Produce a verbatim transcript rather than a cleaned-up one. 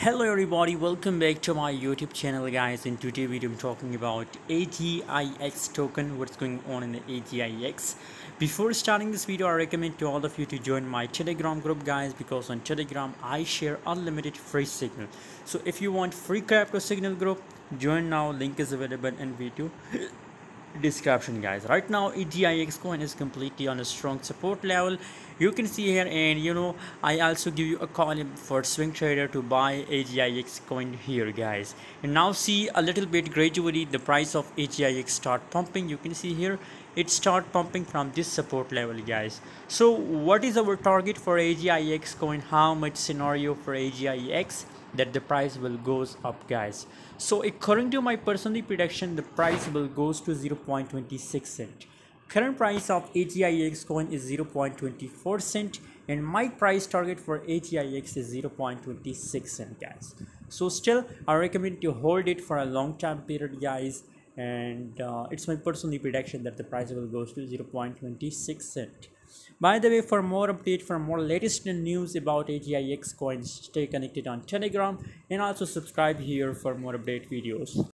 Hello everybody, welcome back to my YouTube channel guys. In today's video I'm talking about A T I X token, what's going on in the A T I X. Before starting this video, I recommend to all of you to join my Telegram group guys, because on Telegram I share unlimited free signal. So if you want free crypto signal group, join now. Link is available in video description guys. Right now A T I X coin is completely on a strong support level, you can see here, and you know I also give you a column for swing trader to buy A T I X coin here guys. And now see a little bit gradually the price of A T I X start pumping. You can see here it start pumping from this support level guys. So what is our target for A T I X coin? How much scenario for A T I X that the price will goes up guys? So according to my personally prediction, the price will goes to zero point two six cent. Current price of A T I X coin is zero point two four cent, and my price target for A T I X is zero point two six cent guys. So still I recommend to hold it for a long time period guys, and uh, it's my personally prediction that the price will goes to zero point two six cent. By the way, for more update, for more latest news about A T I X coins, stay connected on Telegram and also subscribe here for more update videos.